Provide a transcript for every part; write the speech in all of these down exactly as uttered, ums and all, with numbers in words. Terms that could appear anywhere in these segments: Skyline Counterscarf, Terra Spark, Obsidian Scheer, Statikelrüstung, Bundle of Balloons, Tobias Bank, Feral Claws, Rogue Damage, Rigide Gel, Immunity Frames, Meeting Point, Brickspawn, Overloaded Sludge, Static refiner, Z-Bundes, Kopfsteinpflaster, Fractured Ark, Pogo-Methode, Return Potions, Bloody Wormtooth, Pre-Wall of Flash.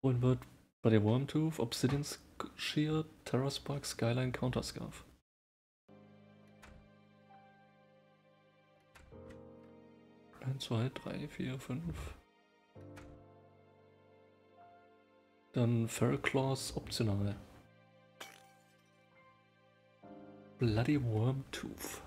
Und wird Bloody Wormtooth, Obsidian Scheer, Terra Spark, Skyline Counterscarf. eins, zwei, drei, vier, fünf. Dann Feral Claws optional. Bloody Wormtooth.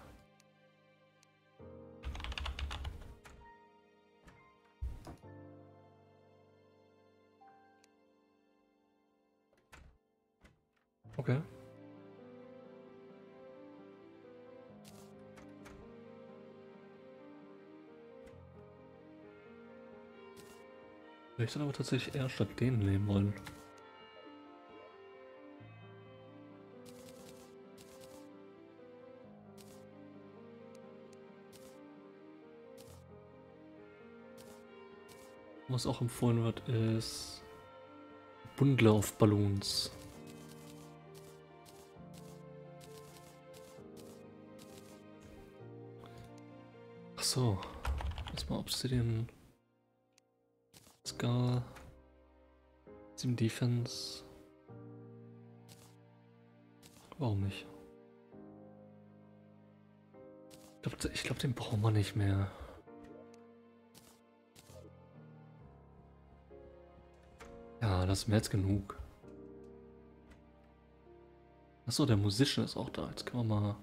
Okay. Ich würde aber tatsächlich eher statt den nehmen wollen. Was auch empfohlen wird, ist Bundle of Balloons. Achso, erstmal Obsidian. Skull, sieben Defense. Warum nicht? Ich glaube, ich glaub, den brauchen wir nicht mehr. Ja, das ist mir jetzt genug. Achso, der Musician ist auch da. Jetzt können wir mal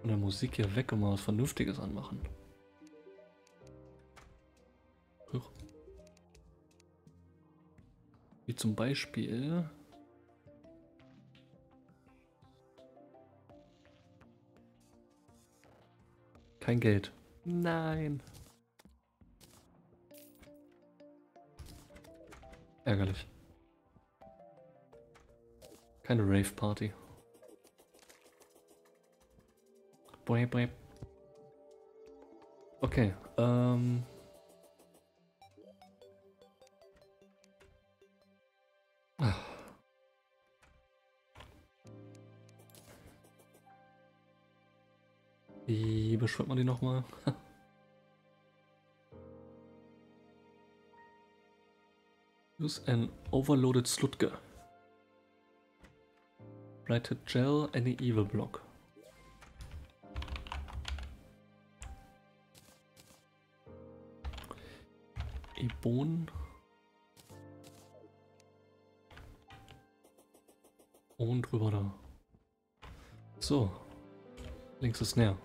von der Musik hier weg und mal was Vernünftiges anmachen. Wie zum Beispiel kein Geld. Nein. Ärgerlich. Keine Rave Party. Boy, boy. Okay, ähm wie beschreibt man die nochmal? Use an Overloaded Sludge. Rigide Gel, any evil block. Ebon. Und drüber da. So. Links ist näher.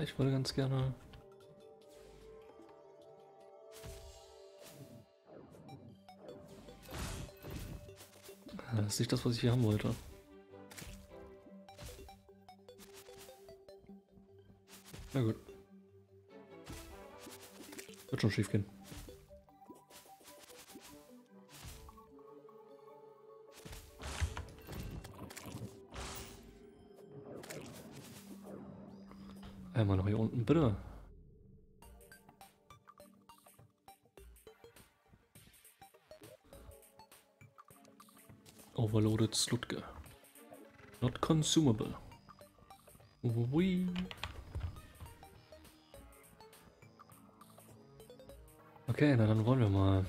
Ich würde ganz gerne das ist nicht das, was ich hier haben wollte. Na gut. Wird schon schief gehen. Einmal noch hier unten, bitte. Overloaded Sludge. Not consumable. Ui. Okay, na dann wollen wir mal.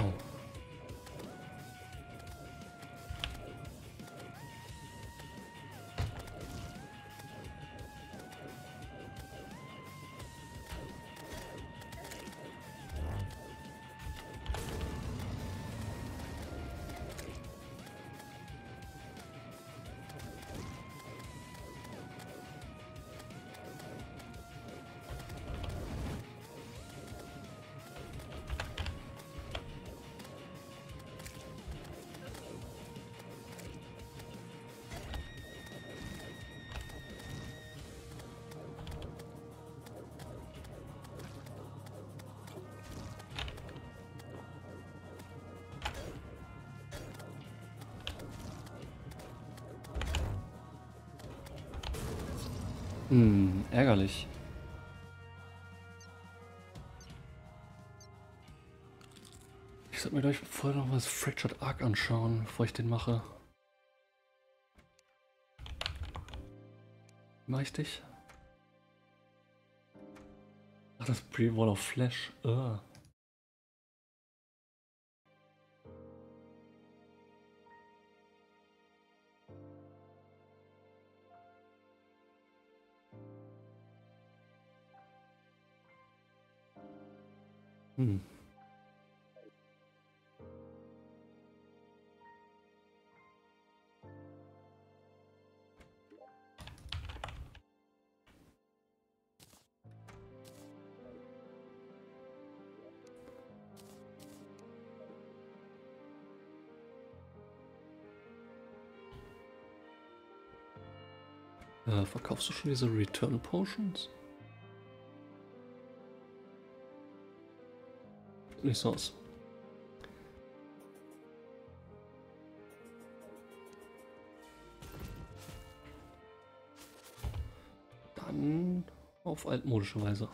Ow. Hm, ärgerlich. Ich sollte mir gleich vorher noch was Fractured Ark anschauen, bevor ich den mache. Mach ich dich? Ach, das Pre-Wall of Flash. Ugh. Hm. Äh, verkaufst du schon diese Return Potions? Nichts aus. Dann auf altmodische Weise.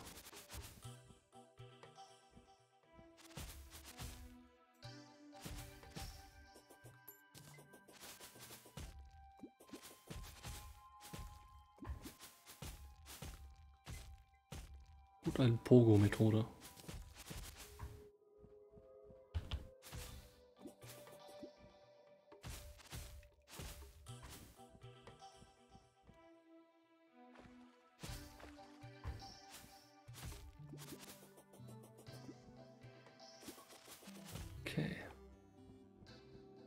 Gut, eine Pogo-Methode.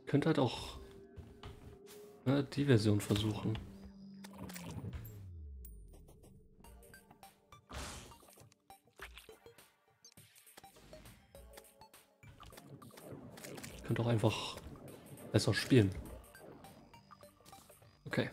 Könnte halt auch ne, die Version versuchen. Könnte auch einfach besser spielen. Okay.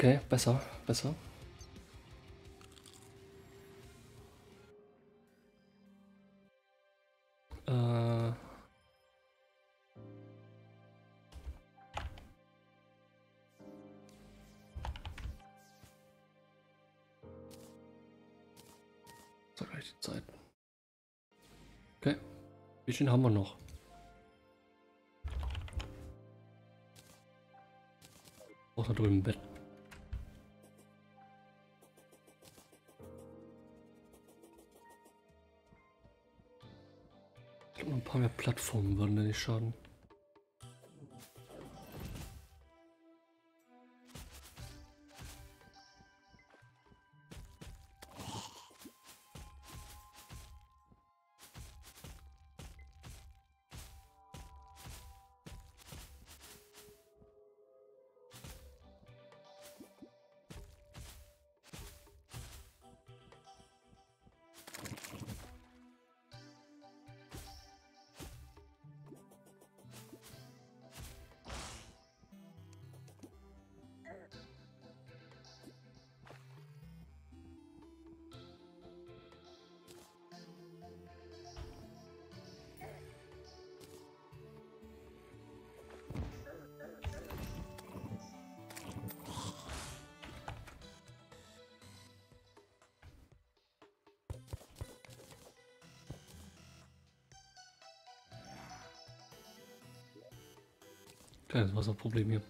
Okay, besser, besser. Äh. So gleich die Zeit. Okay, ein bisschen haben wir noch. Auch da drüben im Bett. Ich glaube, noch ein paar mehr Plattformen würden da nicht schaden. Kleines Wasserproblem hier.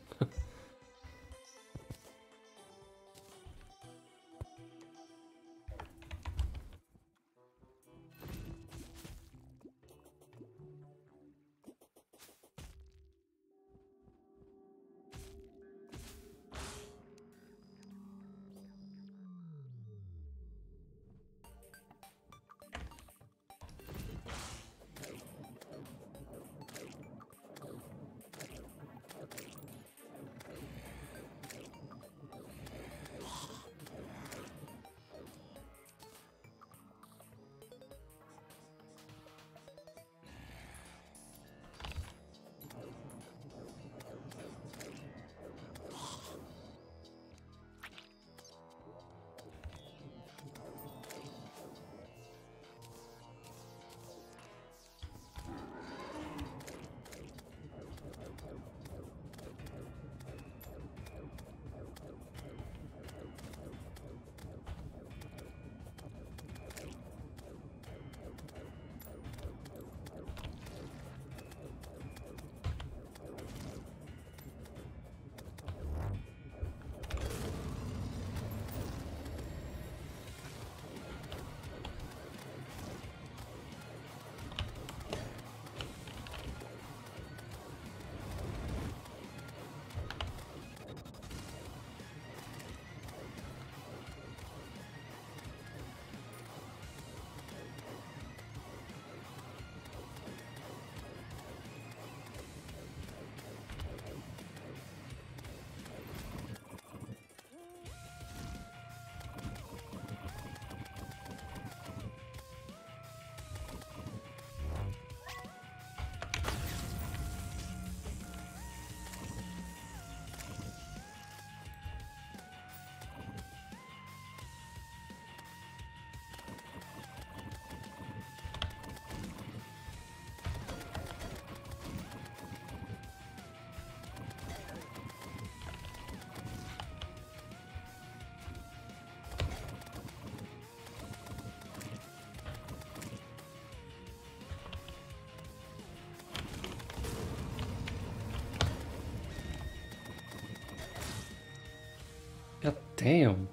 Damn.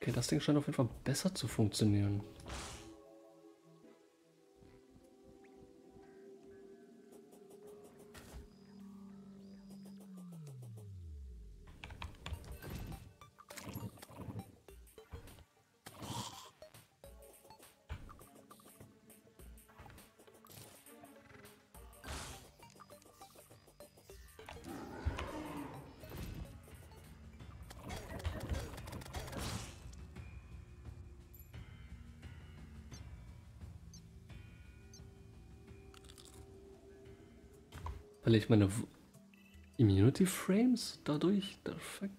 Okay, das Ding scheint auf jeden Fall besser zu funktionieren. Weil ich meine Immunity Frames dadurch. The fuck?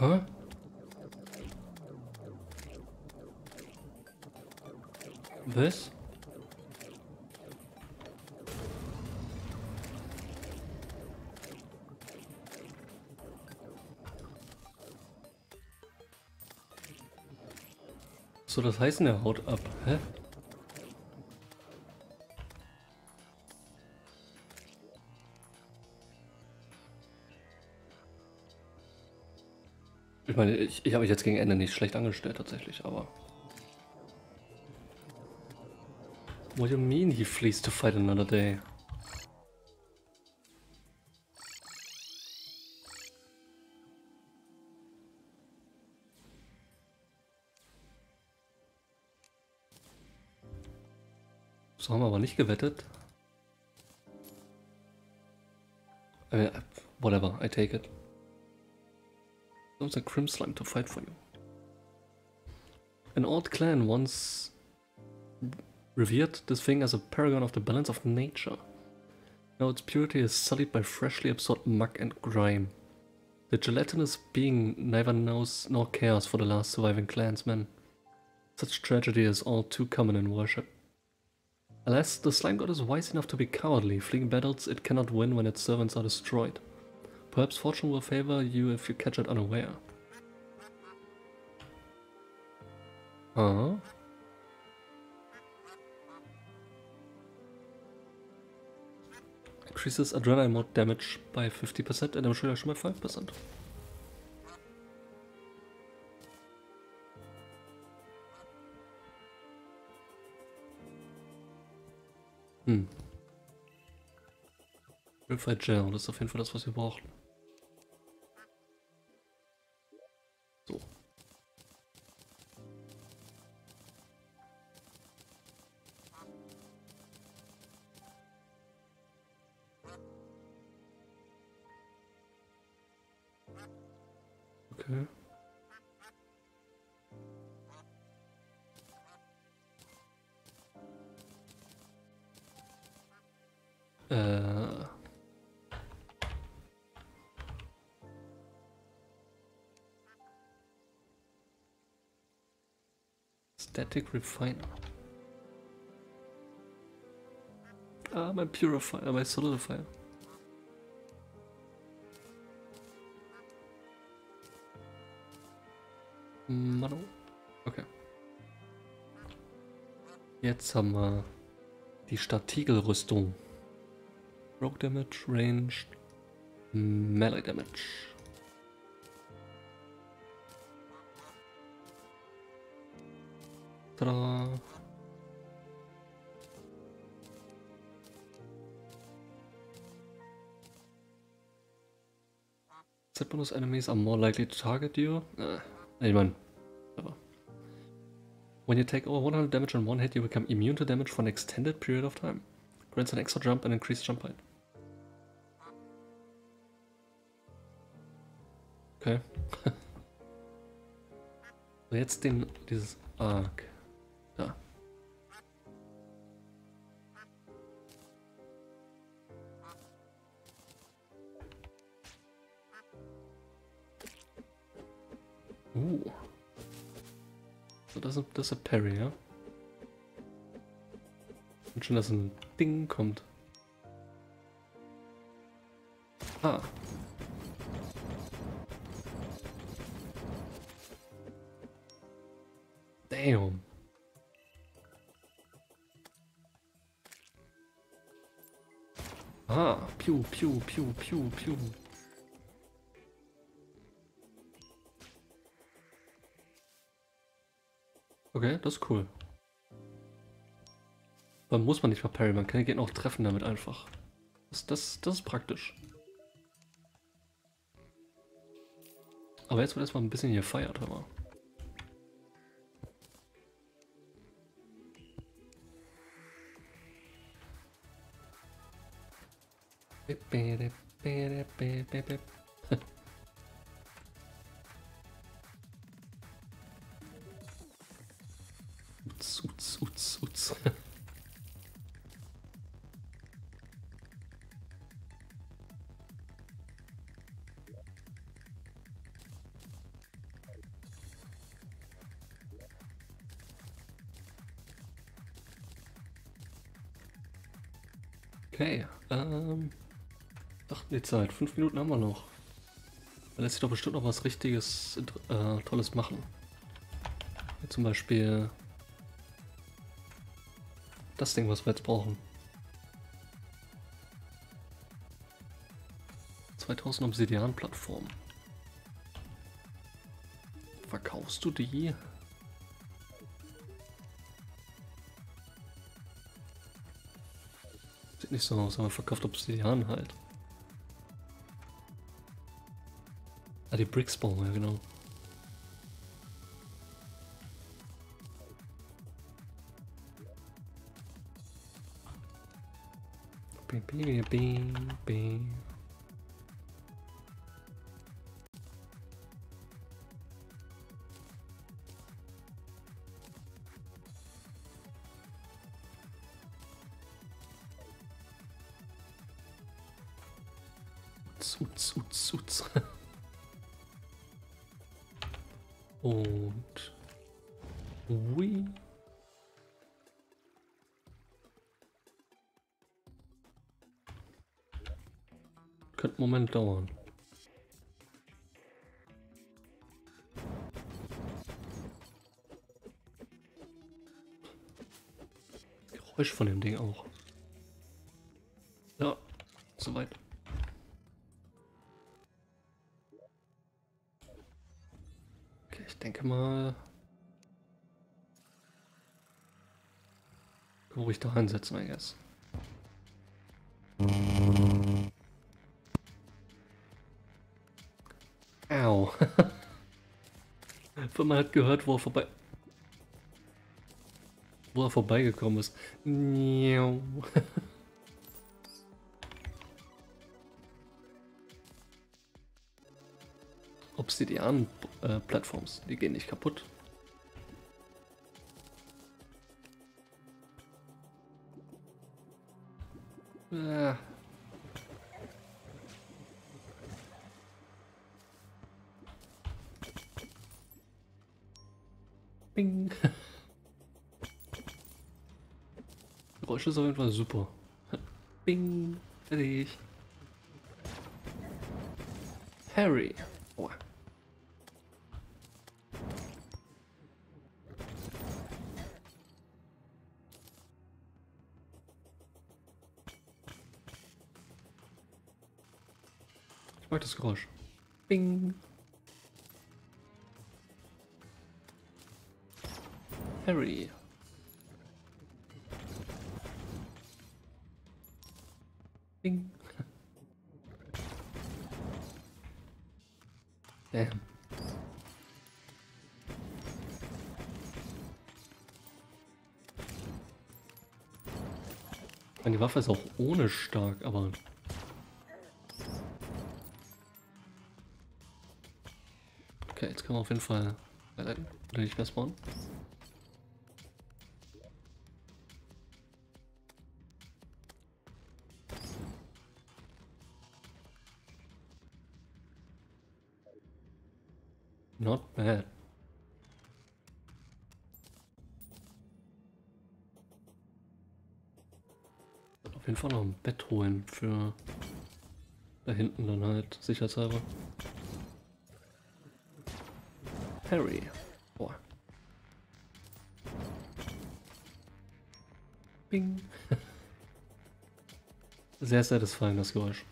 Huh? This? So, das heißt, er haut ab, hä? Ich meine, ich, ich habe mich jetzt gegen Ende nicht schlecht angestellt tatsächlich, aber... What do you mean he flees to fight another day? So haben wir aber nicht gewettet. Äh, whatever, I take it. There's a Crim Slime to fight for you. An old clan once revered this thing as a paragon of the balance of nature. Now its purity is sullied by freshly absorbed muck and grime. The gelatinous being neither knows nor cares for the last surviving clansman. Such tragedy is all too common in worship. Alas, the slime god is wise enough to be cowardly, fleeing battles it cannot win when its servants are destroyed. Perhaps fortune will favor you if you catch it unaware. Huh? Increases adrenaline mod damage by fifty percent and I'm sure I should by five percent. Hm. Rigide Gel, das ist auf jeden Fall das, was wir brauchen. So. Okay. Äh. Static refiner. Ah, mein Purifier, mein Solidifier. Mano. Okay. Jetzt haben wir die Statikelrüstung. Rogue Damage, Range, Melee Damage. Tada! Z-Bundes enemies are more likely to target you. Äh, ich meine, aber. When you take over one hundred damage in one hit, you become immune to damage for an extended period of time. Grants an extra jump and increased jump height. Okay. So jetzt den, dieses Ark. Da. Uh. So, das ist, das ist ein Parry, ja? Und schon, dass ein Ding kommt. Ah. Damn. Ah, piu, piu, piu, piu, piu. Okay, das ist cool. Man muss man nicht verparry, man kann den auch treffen damit einfach. Das, das, das ist praktisch. Aber jetzt wird erstmal ein bisschen gefeiert, aber. Uts, uts, uts, uts. Okay, ähm... ach, die Zeit. Fünf Minuten haben wir noch. Da lässt sich doch bestimmt noch was richtiges, äh, tolles machen. Wie zum Beispiel... das Ding, was wir jetzt brauchen. zweitausend Obsidian-Plattformen. Verkaufst du die? Sieht nicht so aus, aber verkauft Obsidian halt. Ah, die Brickspawn, ja genau. Bing, bing, bing. Uts, uts, uts, uts. Und ui. Könnte einen Moment dauern. Das Geräusch von dem Ding auch. Ja, soweit. Okay, ich denke mal. Wo ich da einsetzen, I guess. Au. Man hat gehört, wo er vorbei... Wo er vorbeigekommen ist. Obsidian-Plattforms, die gehen nicht kaputt. Ah. Bing. Geräusch ist auf jeden Fall super. Bing. Fertig. Harry. Oh. Ich mag das Geräusch. Bing. Harry. Bing. Damn. Meine Waffe ist auch ohne stark, aber... Okay, jetzt können wir auf jeden Fall weiterleiten. Oder nicht mehr spawnen. Not bad. Ich werde auf jeden Fall noch ein Bett holen für da hinten dann halt, sicherheitshalber. Harry. Boah. Bing. Sehr satisfying das Geräusch.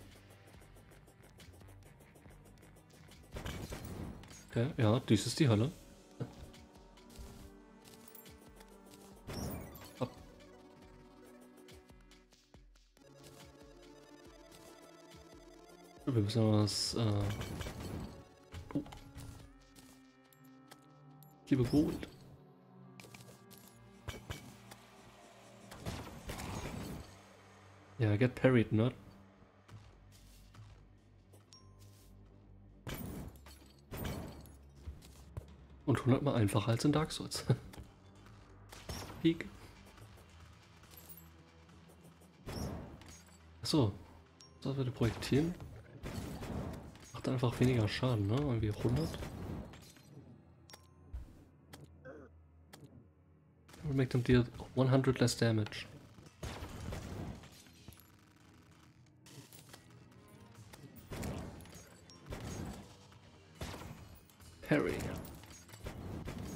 Okay, ja, dies ist die Hölle. Ab. Wir müssen was... Äh oh. Ich liebe Gold. Ja, get parried, ne? Und hundertmal einfacher als in Dark Souls. Peak. Achso. Das würde projektieren. Macht einfach weniger Schaden, ne? Irgendwie hundert. We make them deal hundred less damage. Parry.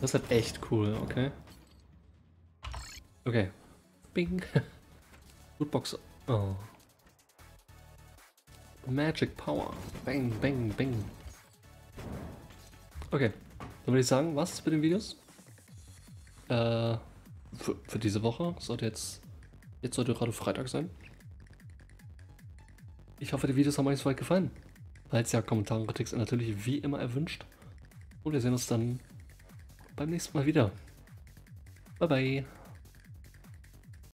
Das ist halt echt cool, okay. Okay. Bing. Lootbox. Oh. Magic Power. Bang, bang, bang. Okay. Dann würde ich sagen, was mit den Videos? Äh, für, für diese Woche. Sollte jetzt. Jetzt sollte gerade Freitag sein. Ich hoffe, die Videos haben euch soweit gefallen. Falls ja, Kommentare und Kritik sind natürlich wie immer erwünscht. Und wir sehen uns dann beim nächsten Mal wieder. Bye bye.